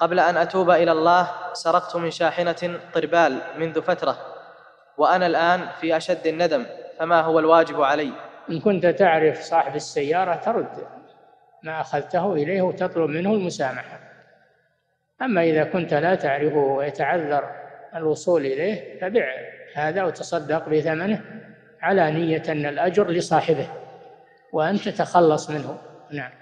قبل أن أتوب إلى الله سرقت من شاحنة طربال منذ فترة، وأنا الآن في أشد الندم، فما هو الواجب علي؟ إن كنت تعرف صاحب السيارة ترد ما أخذته إليه وتطلب منه المسامحة، أما إذا كنت لا تعرفه ويتعذر الوصول إليه فبع هذا وتصدق بثمنه على نية أن الأجر لصاحبه وأن تتخلص منه. نعم.